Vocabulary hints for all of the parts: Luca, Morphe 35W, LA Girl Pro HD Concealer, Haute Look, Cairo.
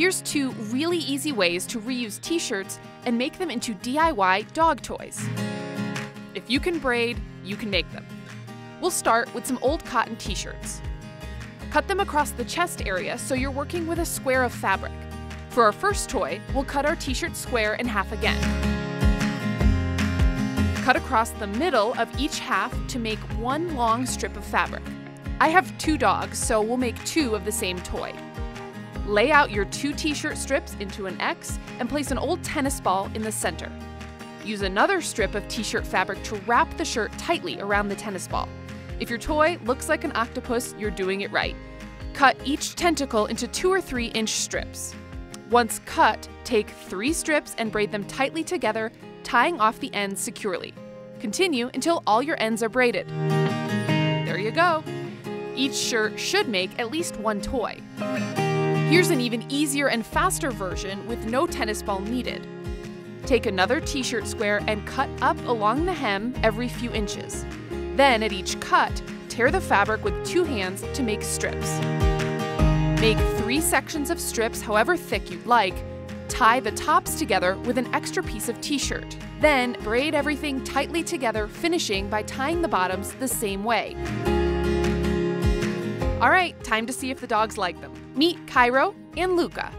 Here's two really easy ways to reuse t-shirts and make them into DIY dog toys. If you can braid, you can make them. We'll start with some old cotton t-shirts. Cut them across the chest area so you're working with a square of fabric. For our first toy, we'll cut our t-shirt square in half again. Cut across the middle of each half to make one long strip of fabric. I have two dogs, so we'll make two of the same toy. Lay out your two t-shirt strips into an X and place an old tennis ball in the center. Use another strip of t-shirt fabric to wrap the shirt tightly around the tennis ball. If your toy looks like an octopus, you're doing it right. Cut each tentacle into 2 or 3 inch strips. Once cut, take 3 strips and braid them tightly together, tying off the ends securely. Continue until all your ends are braided. There you go! Each shirt should make at least one toy. Here's an even easier and faster version with no tennis ball needed. Take another t-shirt square and cut up along the hem every few inches. Then, at each cut, tear the fabric with two hands to make strips. Make 3 sections of strips however thick you'd like. Tie the tops together with an extra piece of t-shirt. Then, braid everything tightly together, finishing by tying the bottoms the same way. All right, time to see if the dogs like them. Meet Cairo and Luca.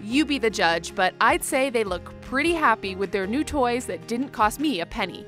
You be the judge, but I'd say they look pretty happy with their new toys that didn't cost me a penny.